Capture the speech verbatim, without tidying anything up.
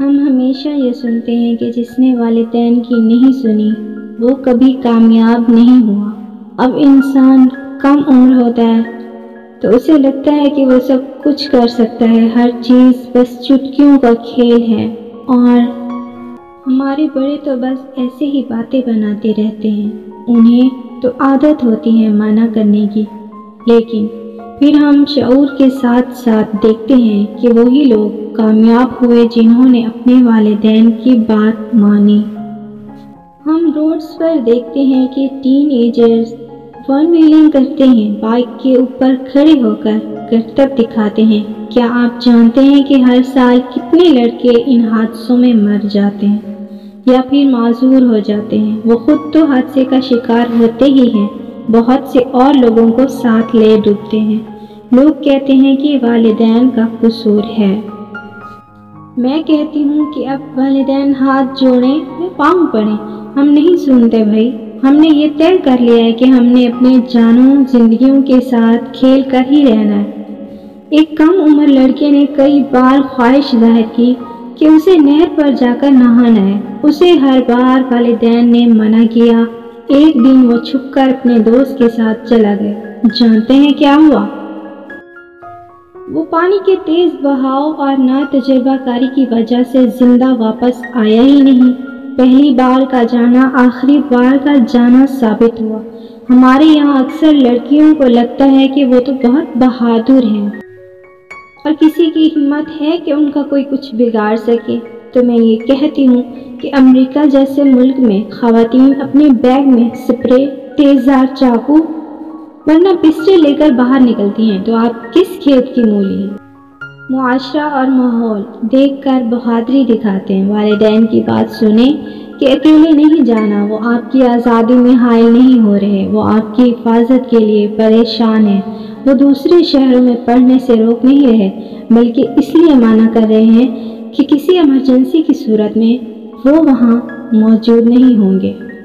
हम हमेशा ये सुनते हैं कि जिसने वालिदैन की नहीं सुनी वो कभी कामयाब नहीं हुआ। अब इंसान कम उम्र होता है तो उसे लगता है कि वो सब कुछ कर सकता है, हर चीज़ बस चुटकियों का खेल है। और हमारे बड़े तो बस ऐसे ही बातें बनाते रहते हैं, उन्हें तो आदत होती है माना करने की। लेकिन फिर हम शऊर के साथ साथ देखते हैं कि वही लोग कामयाब हुए जिन्होंने अपने वालिदैन की बात मानी। हम रोड्स पर देखते हैं कि टीनएजर्स फोन व्हीलिंग करते हैं, बाइक के ऊपर खड़े होकर करतब दिखाते हैं। क्या आप जानते हैं कि हर साल कितने लड़के इन हादसों में मर जाते हैं या फिर माजूर हो जाते हैं? वो खुद तो हादसे का शिकार होते ही हैं, बहुत से और लोगों को साथ ले डूबते हैं। लोग कहते हैं कि वालिदैन का कसूर है। मैं कहती हूँ कि अब वालिदैन हाथ जोड़ें या पाँव पड़ें, हम नहीं सुनते भाई। हमने ये तय कर लिया है कि हमने अपने जानों जिंदगियों के साथ खेल कर ही रहना है। एक कम उम्र लड़के ने कई बार ख्वाहिश जाहिर की कि उसे नहर पर जाकर नहाना है। उसे हर बार वालिदैन ने मना किया। एक दिन वो छुपकर अपने दोस्त के साथ चला गया। जानते हैं क्या हुआ? वो पानी के तेज बहाव और ना तजुर्बाकारी की वजह से जिंदा वापस आया ही नहीं। पहली बार का जाना आखिरी बार का जाना साबित हुआ। हमारे यहाँ अक्सर लड़कियों को लगता है कि वो तो बहुत बहादुर हैं और किसी की हिम्मत है कि उनका कोई कुछ बिगाड़ सके। तो मैं ये कहती हूँ कि अमेरिका जैसे मुल्क में ख़वातीन अपने बैग में स्प्रे, तेज़ार चाकू वरना पिस्टल लेकर बाहर निकलती हैं, तो आप किस खेत की मूली हैं? मुआशरा और माहौल देखकर बहादुरी दिखाते हैं। वालिदैन की बात सुने कि अकेले नहीं जाना। वो आपकी आज़ादी में हायल नहीं हो रहे, वो आपकी हिफाजत के लिए परेशान है। वो दूसरे शहरों में पढ़ने से रोक नहीं रहे, बल्कि इसलिए मना कर रहे हैं कि किसी इमरजेंसी की सूरत में वो वहाँ मौजूद नहीं होंगे।